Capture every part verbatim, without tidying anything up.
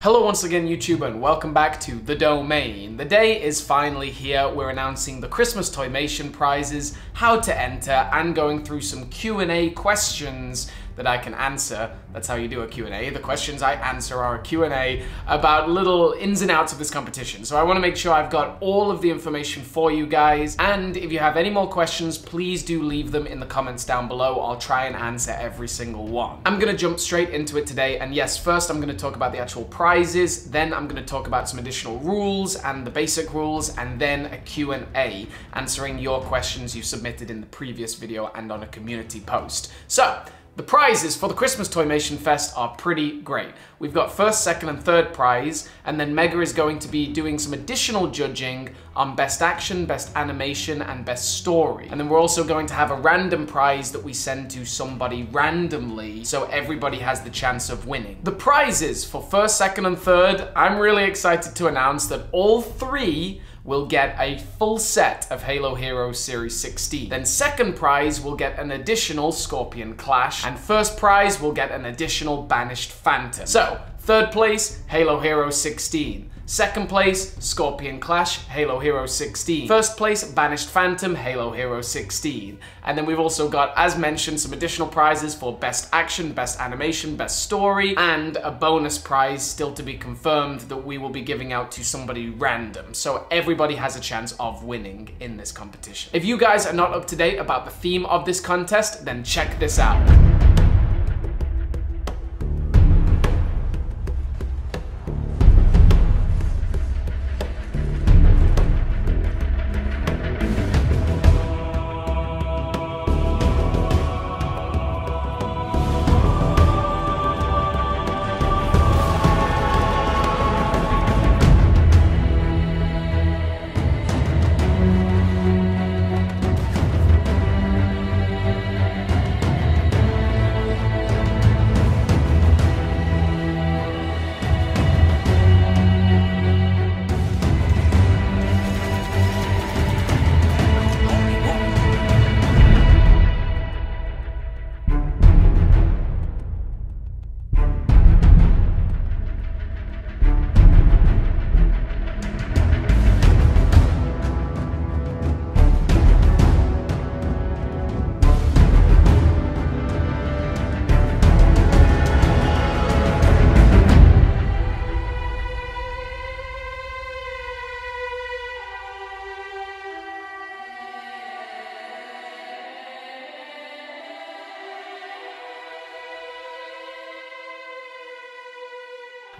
Hello once again YouTube and welcome back to The Domain. The day is finally here. We're announcing the Christmas Toymation prizes, how to enter, and going through some Q and A questions that I can answer. That's how you do a Q and A. The questions I answer are a Q and A about little ins and outs of this competition. So I want to make sure I've got all of the information for you guys. And if you have any more questions, please do leave them in the comments down below. I'll try and answer every single one. I'm going to jump straight into it today. And yes, first I'm going to talk about the actual prize. Prizes, then I'm going to talk about some additional rules and the basic rules, and then a Q and A answering your questions you submitted in the previous video and on a community post. So, the prizes for the Christmas Toymation Fest are pretty great. We've got first, second, and third prize, and then Mega is going to be doing some additional judging on best action, best animation, and best story. And then we're also going to have a random prize that we send to somebody randomly, so everybody has the chance of winning. The prizes for first, second, and third, I'm really excited to announce that all three will get a full set of Halo Heroes Series sixteen. Then second prize will get an additional Scorpion Clash, and first prize will get an additional Banished Phantom. So, third place, Halo Heroes sixteen. Second place, Scorpion Clash, Halo Heroes sixteen. First place, Banished Phantom, Halo Heroes sixteen. And then we've also got, as mentioned, some additional prizes for Best Action, Best Animation, Best Story, and a bonus prize still to be confirmed that we will be giving out to somebody random. So everybody has a chance of winning in this competition. If you guys are not up to date about the theme of this contest, then check this out.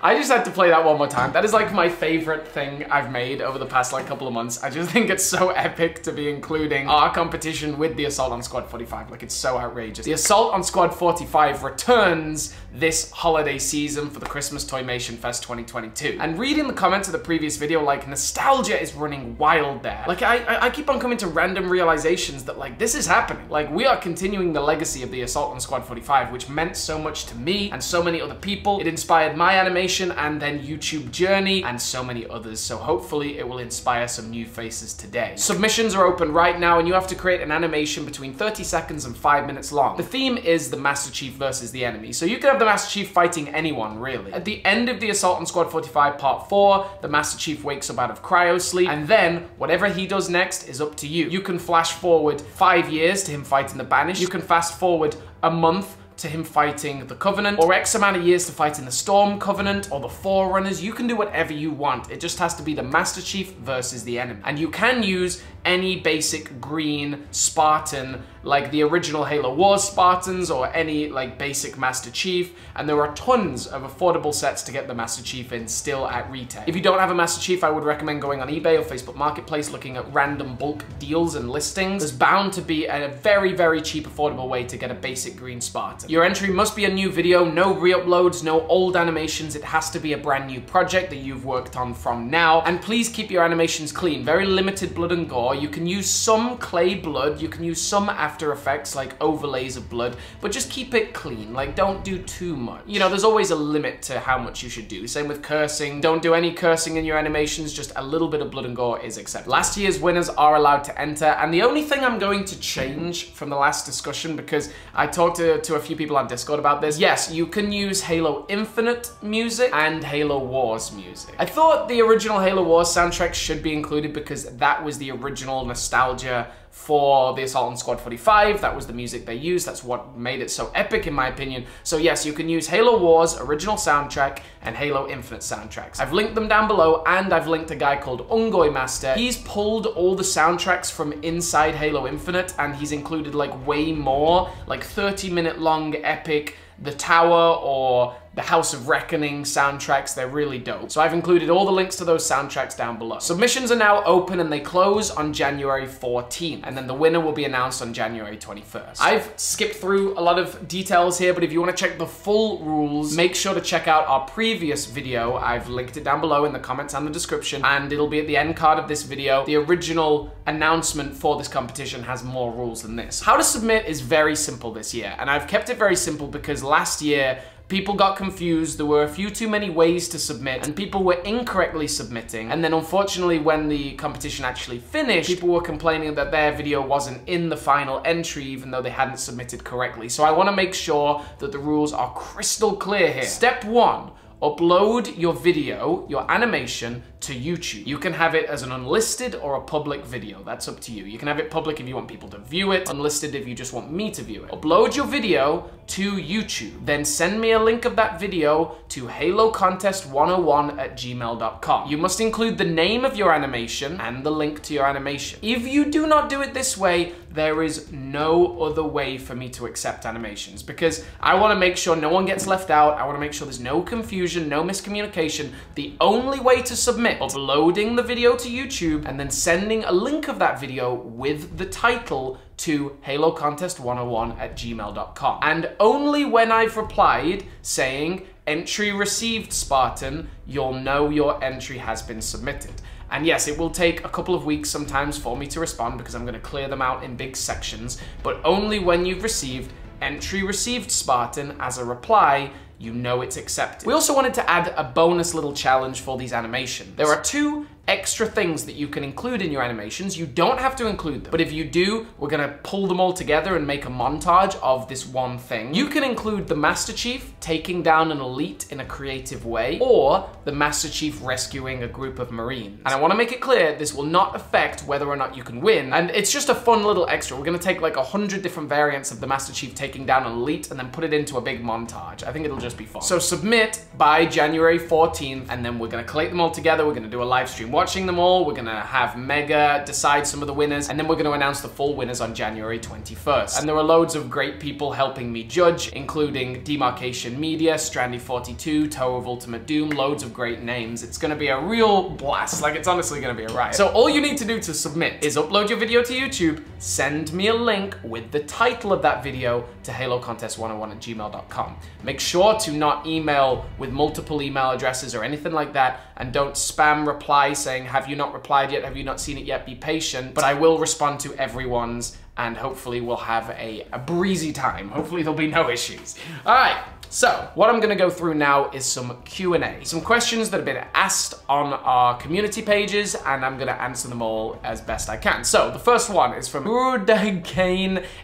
I just had to play that one more time. That is like my favorite thing I've made over the past like couple of months. I just think it's so epic to be including our competition with the Assault on Squad forty-five. Like, it's so outrageous. The Assault on Squad forty-five returns this holiday season for the Christmas Toymation Fest twenty twenty-two. And reading the comments of the previous video, like, nostalgia is running wild there. Like, I, I keep on coming to random realizations that, like, this is happening. Like, we are continuing the legacy of the Assault on Squad forty-five, which meant so much to me and so many other people. It inspired my animation and then YouTube journey and so many others, so hopefully it will inspire some new faces today. Submissions are open right now and you have to create an animation between thirty seconds and five minutes long. The theme is the Master Chief versus the enemy, so you can have the Master Chief fighting anyone really. At the end of the Assault on Squad forty-five Part four, the Master Chief wakes up out of cryo sleep and then whatever he does next is up to you. You can flash forward five years to him fighting the Banished, you can fast forward a month to him fighting the Covenant, or X amount of years to fighting the Storm Covenant, or the Forerunners. You can do whatever you want. It just has to be the Master Chief versus the enemy. And you can use any basic green Spartan, like the original Halo Wars Spartans, or any like basic Master Chief, and there are tons of affordable sets to get the Master Chief in still at retail. If you don't have a Master Chief, I would recommend going on eBay or Facebook Marketplace, looking at random bulk deals and listings. There's bound to be a very, very cheap, affordable way to get a basic green Spartan. Your entry must be a new video, no re-uploads, no old animations. It has to be a brand new project that you've worked on from now. And please keep your animations clean. Very limited blood and gore. You can use some clay blood, you can use some after effects like overlays of blood, but just keep it clean. Like, don't do too much. You know, there's always a limit to how much you should do. Same with cursing. Don't do any cursing in your animations, just a little bit of blood and gore is acceptable. Last year's winners are allowed to enter, and the only thing I'm going to change from the last discussion, because I talked to, to a few people on Discord about this, yes, you can use Halo Infinite music and Halo Wars music. I thought the original Halo Wars soundtrack should be included because that was the original nostalgia for the Assault on Squad forty-five. That was the music they used. That's what made it so epic, in my opinion. So yes, you can use Halo Wars original soundtrack and Halo Infinite soundtracks. I've linked them down below, and I've linked a guy called Ungoy Master. He's pulled all the soundtracks from inside Halo Infinite, and he's included like way more, like thirty minute long epic The Tower or the House of Reckoning soundtracks. They're really dope. So I've included all the links to those soundtracks down below. Submissions are now open and they close on January fourteenth. And then the winner will be announced on January twenty-first. I've skipped through a lot of details here, but if you want to check the full rules, make sure to check out our previous video. I've linked it down below in the comments and the description, and it'll be at the end card of this video. The original announcement for this competition has more rules than this. How to submit is very simple this year, and I've kept it very simple because last year, people got confused, there were a few too many ways to submit, and people were incorrectly submitting. And then unfortunately, when the competition actually finished, people were complaining that their video wasn't in the final entry, even though they hadn't submitted correctly. So I want to make sure that the rules are crystal clear here. Step one. Upload your video, your animation, to YouTube. You can have it as an unlisted or a public video. That's up to you. You can have it public if you want people to view it, unlisted if you just want me to view it. Upload your video to YouTube. Then send me a link of that video to halo contest one oh one at gmail dot com. You must include the name of your animation and the link to your animation. If you do not do it this way, there is no other way for me to accept animations, because I want to make sure no one gets left out. I want to make sure there's no confusion, no miscommunication. The only way to submit, uploading the video to YouTube and then sending a link of that video with the title to halo contest one oh one at gmail dot com. And only when I've replied saying, "Entry received, Spartan," you'll know your entry has been submitted. And yes, it will take a couple of weeks sometimes for me to respond because I'm going to clear them out in big sections, but only when you've received "Entry received, Spartan" as a reply, you know it's accepted. We also wanted to add a bonus little challenge for these animations. There are two extra things that you can include in your animations. You don't have to include them, but if you do, we're gonna pull them all together and make a montage of this one thing. You can include the Master Chief taking down an elite in a creative way, or the Master Chief rescuing a group of Marines. And I wanna make it clear, this will not affect whether or not you can win, and it's just a fun little extra. We're gonna take like a hundred different variants of the Master Chief taking down an elite and then put it into a big montage. I think it'll just be fun. So submit by January fourteenth, and then we're gonna collate them all together. We're gonna do a live stream watching them all, we're gonna have Mega decide some of the winners, and then we're gonna announce the full winners on January twenty-first. And there are loads of great people helping me judge, including Demarcation Media, Strandy forty-two, Tower of Ultimate Doom, loads of great names. It's gonna be a real blast. Like, it's honestly gonna be a riot. So all you need to do to submit is upload your video to YouTube, send me a link with the title of that video to halo contest one oh one at gmail dot com. Make sure to not email with multiple email addresses or anything like that, and don't spam reply saying, "Have you not replied yet? Have you not seen it yet?" Be patient, but I will respond to everyone's, and hopefully we'll have a, a breezy time. Hopefully there'll be no issues. All right, so what I'm gonna go through now is some Q and A. Some questions that have been asked on our community pages, and I'm gonna answer them all as best I can. So the first one is from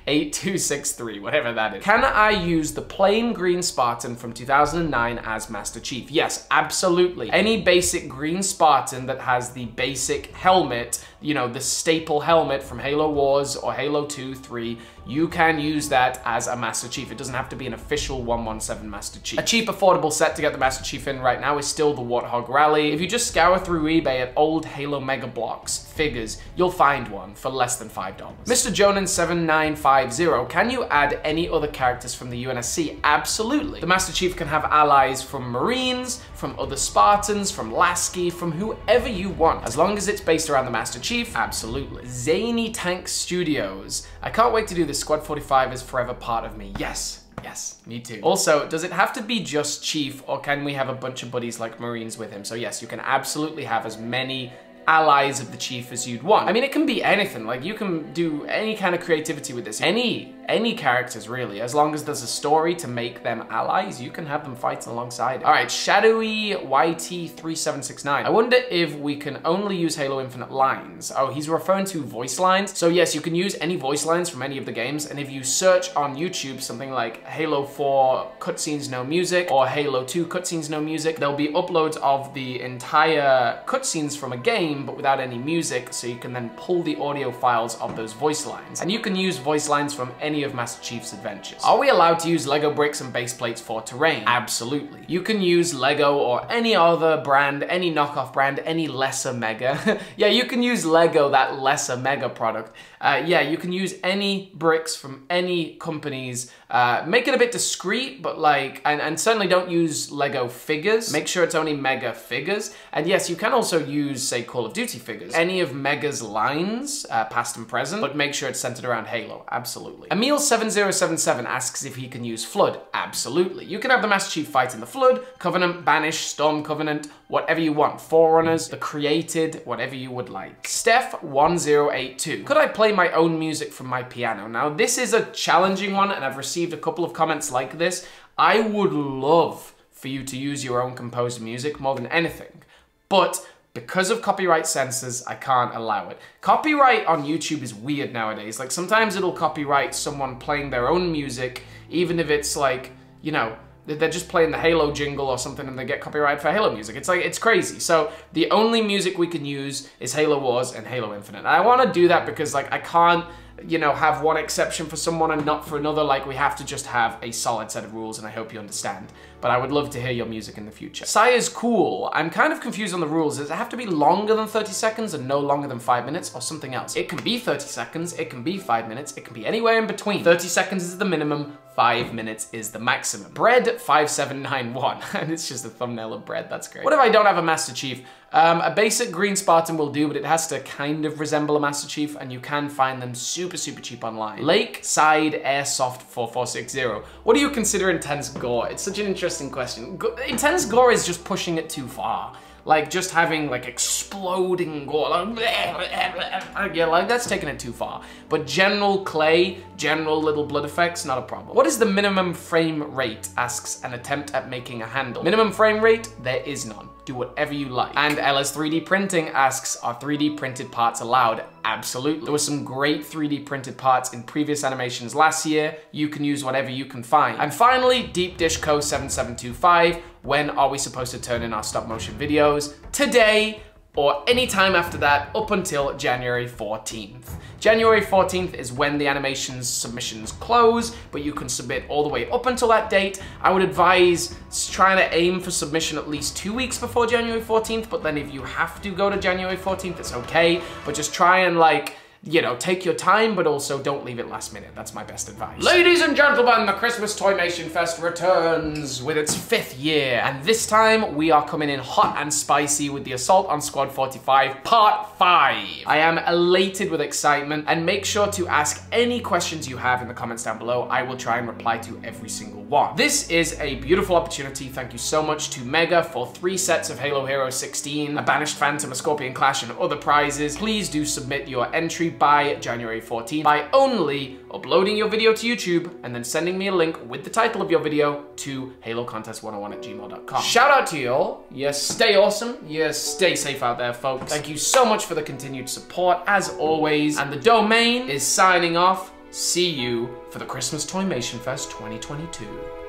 eight two six three, whatever that is. Can I use the plain green Spartan from two thousand nine as Master Chief? Yes, absolutely. Any basic green Spartan that has the basic helmet, you know, the staple helmet from Halo Wars or Halo two, three, you can use that as a Master Chief. It doesn't have to be an official one one seven Master Chief. A cheap, affordable set to get the Master Chief in right now is still the Warthog Rally. If you just scour through eBay at old Halo Mega Blocks figures, you'll find one for less than five dollars. Mister Jonan seven nine five zero, can you add any other characters from the U N S C? Absolutely. The Master Chief can have allies from Marines, from other Spartans, from Lasky, from whoever you want. As long as it's based around the Master Chief, absolutely. Zany Tank Studios, I can't wait to do this. Squad forty-five is forever part of me. Yes. Yes, me too. Also, does it have to be just Chief, or can we have a bunch of buddies like Marines with him? So yes, you can absolutely have as many allies of the Chief as you'd want. I mean, it can be anything. Like, you can do any kind of creativity with this. Any, any characters, really. As long as there's a story to make them allies, you can have them fighting alongside it. All right, Shadowy Y T three seven six nine. I wonder if we can only use Halo Infinite lines. Oh, he's referring to voice lines. So yes, you can use any voice lines from any of the games. And if you search on YouTube something like Halo four cutscenes no music or Halo two cutscenes no music, there'll be uploads of the entire cutscenes from a game but without any music, so you can then pull the audio files of those voice lines. And you can use voice lines from any of Master Chief's adventures. Are we allowed to use Lego bricks and base plates for terrain? Absolutely. You can use Lego or any other brand, any knockoff brand, any lesser mega. Yeah, you can use Lego, that lesser mega product. Uh, yeah, you can use any bricks from any companies. Uh, make it a bit discreet, but like, and, and certainly don't use Lego figures. Make sure it's only Mega figures. And yes, you can also use, say, Call of Duty figures. Any of Mega's lines, uh, past and present, but make sure it's centered around Halo, absolutely. Emil seven zero seven seven asks if he can use Flood. Absolutely. You can have the Master Chief fight in the Flood, Covenant, Banished, Storm Covenant, whatever you want. Forerunners, The Created, whatever you would like. Steph one zero eight two. Could I play my own music from my piano? Now, this is a challenging one, and I've received a couple of comments like this. I would love for you to use your own composed music more than anything, but because of copyright censors, I can't allow it. Copyright on YouTube is weird nowadays. Like, sometimes it'll copyright someone playing their own music, even if it's like, you know, they're just playing the Halo jingle or something and they get copyrighted for Halo music. It's like, it's crazy. So the only music we can use is Halo Wars and Halo Infinite. And I want to do that because, like, I can't, you know, have one exception for someone and not for another. Like, we have to just have a solid set of rules, and I hope you understand. But I would love to hear your music in the future. Sire's cool. I'm kind of confused on the rules. Does it have to be longer than thirty seconds and no longer than five minutes or something else? It can be thirty seconds, it can be five minutes, it can be anywhere in between. thirty seconds is the minimum, five minutes is the maximum. Bread five seven nine one, and it's just a thumbnail of bread, that's great. What if I don't have a Master Chief? Um, a basic green Spartan will do, but it has to kind of resemble a Master Chief, and you can find them super, super cheap online. Lakeside Airsoft four four six zero. What do you consider intense gore? It's such an interesting question. Intense gore is just pushing it too far. Like, just having, like, exploding gore. Like, yeah, like, that's taking it too far. But general clay, general little blood effects, not a problem. What is the minimum frame rate? Asks an attempt at making a handle. Minimum frame rate? There is none. Do whatever you like. And L S three D Printing asks, are three D printed parts allowed? Absolutely. There were some great three D printed parts in previous animations last year. You can use whatever you can find. And finally, Deep Dish Co seven seven two five, when are we supposed to turn in our stop motion videos? Today, or any time after that, up until January fourteenth. January fourteenth is when the animations submissions close, but you can submit all the way up until that date. I would advise trying to aim for submission at least two weeks before January fourteenth, but then if you have to go to January fourteenth, it's okay, but just try and, like, you know, take your time, but also don't leave it last minute. That's my best advice. Ladies and gentlemen, the Christmas Toymation Fest returns with its fifth year. And this time, we are coming in hot and spicy with the Assault on Squad forty-five Part five. I am elated with excitement, and make sure to ask any questions you have in the comments down below. I will try and reply to every single one. This is a beautiful opportunity. Thank you so much to Mega for three sets of Halo Heroes sixteen, a Banished Phantom, a Scorpion Clash, and other prizes. Please do submit your entry by January fourteenth by only uploading your video to YouTube and then sending me a link with the title of your video to halo contest one oh one at gmail dot com. Shout out to y'all. Yes, stay awesome. Yes, stay safe out there, folks. Thank you so much for the continued support, as always. And The Domain is signing off. See you for the Christmas Toymation Fest twenty twenty-two.